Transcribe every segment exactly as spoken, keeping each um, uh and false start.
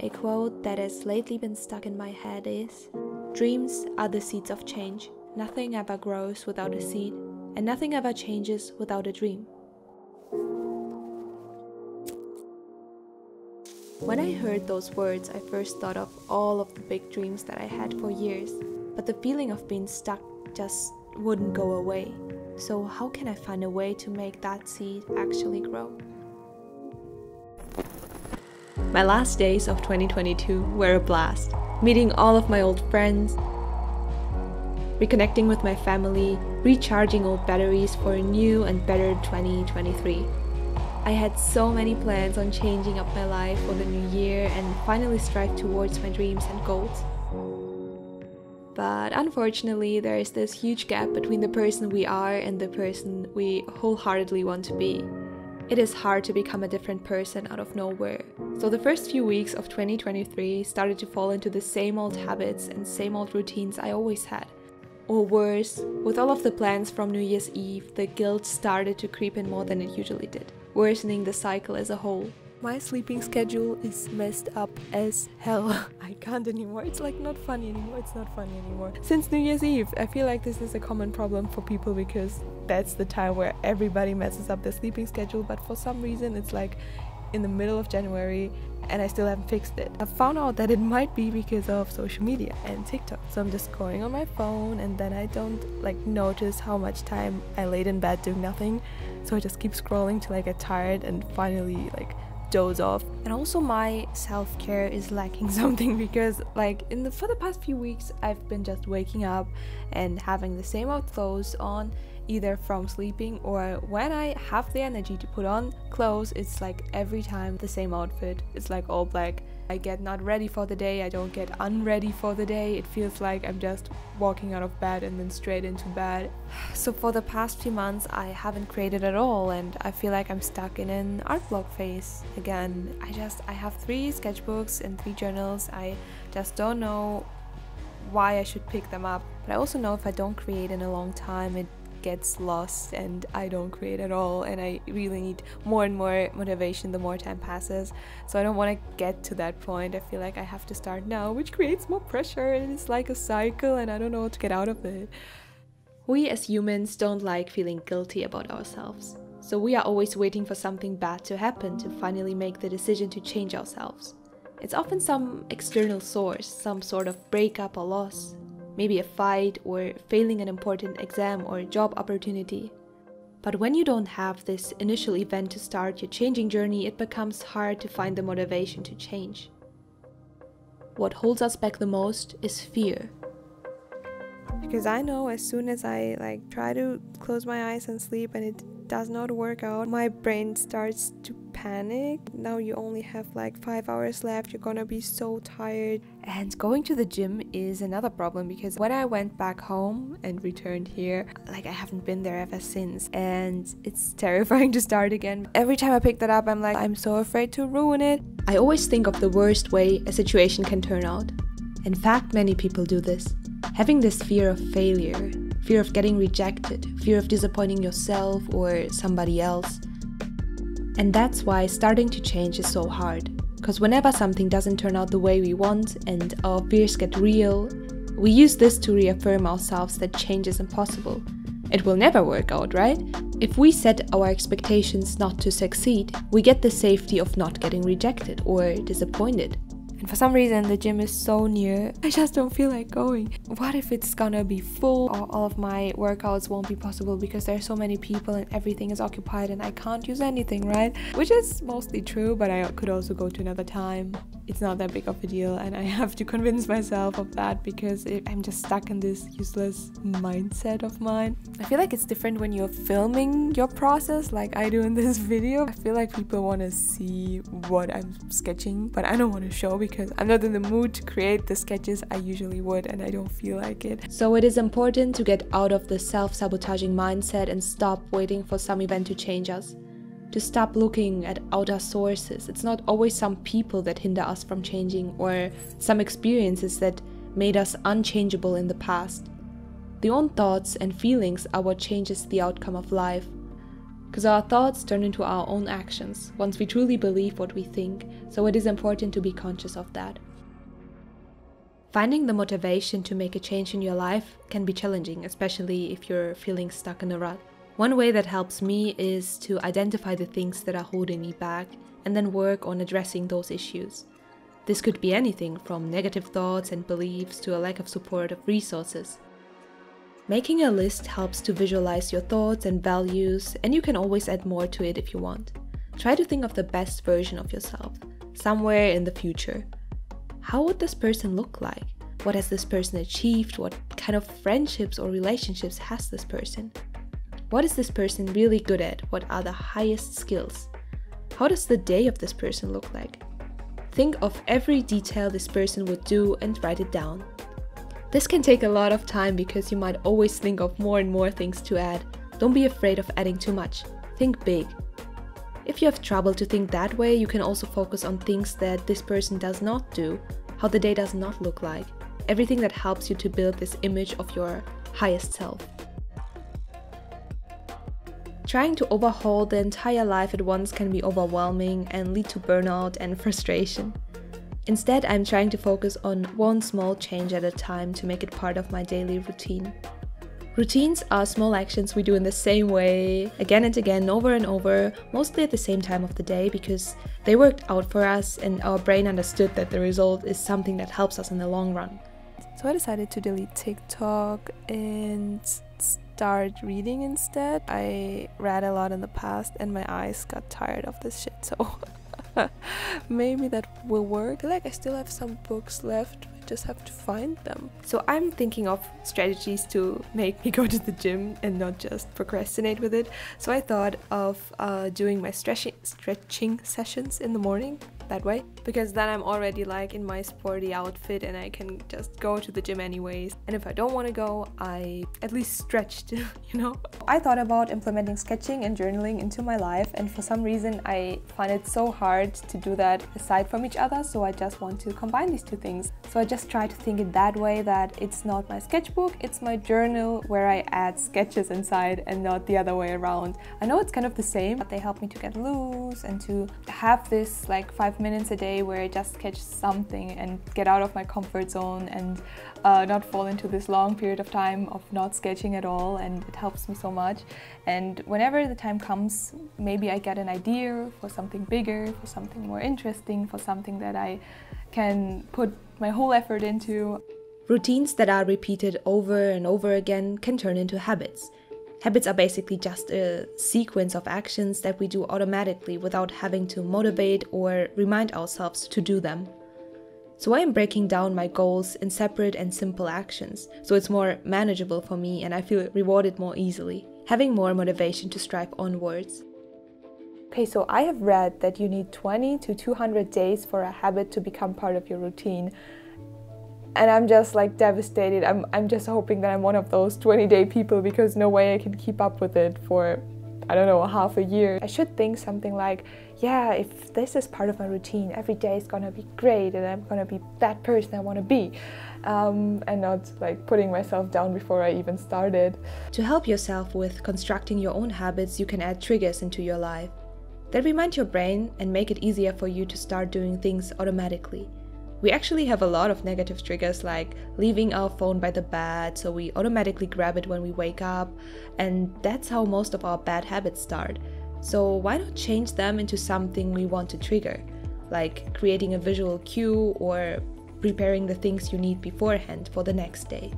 A quote that has lately been stuck in my head is, "Dreams are the seeds of change. Nothing ever grows without a seed, and nothing ever changes without a dream." When I heard those words, I first thought of all of the big dreams that I had for years, but the feeling of being stuck just wouldn't go away. So how can I find a way to make that seed actually grow? My last days of twenty twenty-two were a blast, meeting all of my old friends, reconnecting with my family, recharging old batteries for a new and better twenty twenty-three. I had so many plans on changing up my life for the new year and finally strive towards my dreams and goals. But unfortunately, there is this huge gap between the person we are and the person we wholeheartedly want to be. It is hard to become a different person out of nowhere. So the first few weeks of twenty twenty-three started to fall into the same old habits and same old routines I always had. Or worse, with all of the plans from New Year's Eve, the guilt started to creep in more than it usually did, worsening the cycle as a whole. My sleeping schedule is messed up as hell. I can't anymore. It's like not funny anymore. It's not funny anymore. Since New Year's Eve, I feel like this is a common problem for people because that's the time where everybody messes up their sleeping schedule, but for some reason it's like in the middle of January and I still haven't fixed it. I found out that it might be because of social media and TikTok. So I'm just going on my phone and then I don't like notice how much time I laid in bed doing nothing. So I just keep scrolling till I get tired and finally like doze off. And also my self-care is lacking something because like in the for the past few weeks I've been just waking up and having the same old clothes on, either from sleeping or when I have the energy to put on clothes, it's like every time the same outfit. It's like all black. I get not ready for the day, I don't get unready for the day. It feels like I'm just walking out of bed and then straight into bed. So for the past few months I haven't created at all and I feel like I'm stuck in an art block phase again. I just, I have three sketchbooks and three journals. I just don't know why I should pick them up. But I also know if I don't create in a long time, it gets lost and I don't create at all, and I really need more and more motivation the more time passes. So I don't want to get to that point. I feel like I have to start now, which creates more pressure, and it's like a cycle and I don't know how to get out of it. We as humans don't like feeling guilty about ourselves. So we are always waiting for something bad to happen to finally make the decision to change ourselves. It's often some external source, some sort of breakup or loss. Maybe a fight or failing an important exam or job opportunity. But when you don't have this initial event to start your changing journey, it becomes hard to find the motivation to change. What holds us back the most is fear. Because I know as soon as I like try to close my eyes and sleep and it does not work out, my brain starts to panic. Now you only have like five hours left, you're gonna be so tired. And going to the gym is another problem because when I went back home and returned here, like I haven't been there ever since and it's terrifying to start again. Every time I pick that up, I'm like, I'm so afraid to ruin it. I always think of the worst way a situation can turn out. In fact, many people do this. Having this fear of failure, fear of getting rejected, fear of disappointing yourself or somebody else. And that's why starting to change is so hard. Because whenever something doesn't turn out the way we want and our fears get real, we use this to reaffirm ourselves that change is impossible. It will never work out, right? If we set our expectations not to succeed, we get the safety of not getting rejected or disappointed. And for some reason, the gym is so near, I just don't feel like going. What if it's gonna be full or all of my workouts won't be possible because there are so many people and everything is occupied and I can't use anything, right? Which is mostly true, but I could also go to another time. It's not that big of a deal and I have to convince myself of that because it, I'm just stuck in this useless mindset of mine. I feel like it's different when you're filming your process like I do in this video. I feel like people want to see what I'm sketching, but I don't want to show because I'm not in the mood to create the sketches I usually would and I don't feel like it. So it is important to get out of the self-sabotaging mindset and stop waiting for some event to change us. To stop looking at outer sources. It's not always some people that hinder us from changing or some experiences that made us unchangeable in the past. The own thoughts and feelings are what changes the outcome of life. because our thoughts turn into our own actions once we truly believe what we think, so it is important to be conscious of that. Finding the motivation to make a change in your life can be challenging, especially if you're feeling stuck in a rut. One way that helps me is to identify the things that are holding me back and then work on addressing those issues. This could be anything from negative thoughts and beliefs to a lack of supportive resources. Making a list helps to visualize your thoughts and values, and you can always add more to it if you want. Try to think of the best version of yourself, somewhere in the future. How would this person look like? What has this person achieved? What kind of friendships or relationships has this person? What is this person really good at? What are the highest skills? How does the day of this person look like? Think of every detail this person would do and write it down. This can take a lot of time because you might always think of more and more things to add. Don't be afraid of adding too much. Think big. If you have trouble to think that way, you can also focus on things that this person does not do, how the day does not look like, everything that helps you to build this image of your highest self. Trying to overhaul the entire life at once can be overwhelming and lead to burnout and frustration. Instead, I'm trying to focus on one small change at a time to make it part of my daily routine. Routines are small actions we do in the same way, again and again, over and over, mostly at the same time of the day, because they worked out for us and our brain understood that the result is something that helps us in the long run. So I decided to delete TikTok and start reading instead. I read a lot in the past and my eyes got tired of this shit, so... maybe that will work. I feel like I still have some books left, I just have to find them. So I'm thinking of strategies to make me go to the gym and not just procrastinate with it. So I thought of uh, doing my stretching, stretching sessions in the morning that way, because then I'm already like in my sporty outfit and I can just go to the gym anyways, and if I don't want to go, I at least stretched, you know. I thought about implementing sketching and journaling into my life, and for some reason I find it so hard to do that aside from each other, so I just want to combine these two things. So I just try to think it that way, that it's not my sketchbook, it's my journal where I add sketches inside and not the other way around. I know it's kind of the same, but they help me to get loose and to have this like five minutes a day where I just sketch something and get out of my comfort zone and uh, not fall into this long period of time of not sketching at all, and it helps me so much. And whenever the time comes, maybe I get an idea for something bigger, for something more interesting, for something that I can put my whole effort into. Routines that are repeated over and over again can turn into habits. Habits are basically just a sequence of actions that we do automatically without having to motivate or remind ourselves to do them. So I am breaking down my goals in separate and simple actions, so it's more manageable for me and I feel rewarded more easily, having more motivation to strive onwards. Okay, so I have read that you need twenty to two hundred days for a habit to become part of your routine. And I'm just like devastated. I'm, I'm just hoping that I'm one of those twenty day people, because no way I can keep up with it for, I don't know, half a year. I should think something like, yeah, if this is part of my routine, every day is gonna be great and I'm gonna be that person I wanna be. Um, and not like putting myself down before I even started. To help yourself with constructing your own habits, you can add triggers into your life that remind your brain and make it easier for you to start doing things automatically. We actually have a lot of negative triggers, like leaving our phone by the bed, so we automatically grab it when we wake up, and that's how most of our bad habits start. So why not change them into something we want to trigger, like creating a visual cue or preparing the things you need beforehand for the next day.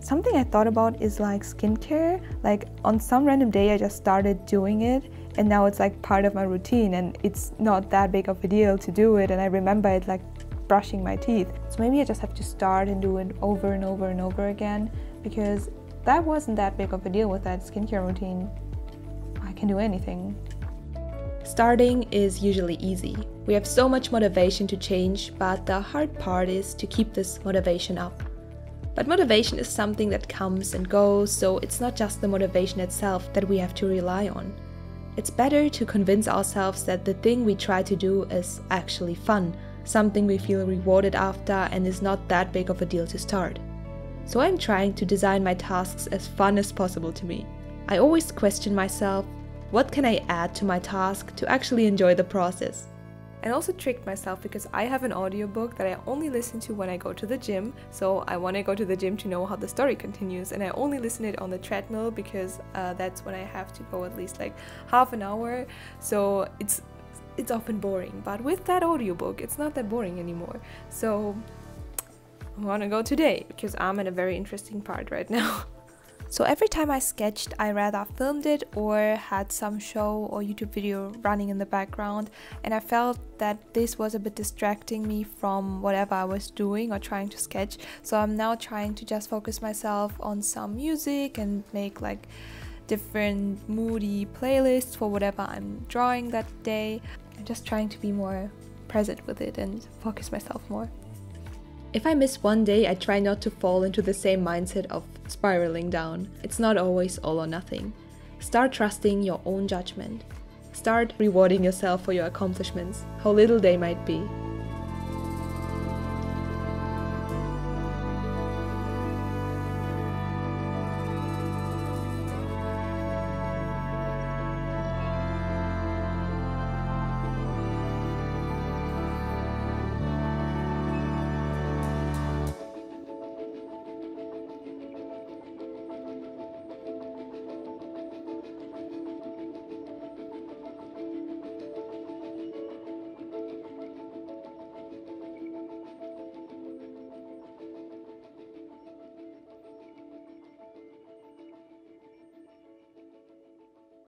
Something I thought about is like skincare. Like on some random day I just started doing it, and now it's like part of my routine and it's not that big of a deal to do it, and I remember it like brushing my teeth. So maybe I just have to start and do it over and over and over again, because that wasn't that big of a deal with that skincare routine. I can do anything. Starting is usually easy. We have so much motivation to change, but the hard part is to keep this motivation up. But motivation is something that comes and goes, so it's not just the motivation itself that we have to rely on. It's better to convince ourselves that the thing we try to do is actually fun, something we feel rewarded after and is not that big of a deal to start. So I'm trying to design my tasks as fun as possible to me. I always question myself, what can I add to my task to actually enjoy the process? I also tricked myself because I have an audiobook that I only listen to when I go to the gym, so I want to go to the gym to know how the story continues, and I only listen it on the treadmill because uh, that's when I have to go at least like half an hour, so it's it's often boring. But with that audiobook, it's not that boring anymore, so I want to go today because I'm in a very interesting part right now. So every time I sketched, I rather filmed it or had some show or YouTube video running in the background, and I felt that this was a bit distracting me from whatever I was doing or trying to sketch. So I'm now trying to just focus myself on some music and make like different moody playlists for whatever I'm drawing that day. I'm just trying to be more present with it and focus myself more. If I miss one day, I try not to fall into the same mindset of spiraling down. It's not always all or nothing. Start trusting your own judgment. Start rewarding yourself for your accomplishments, how little they might be.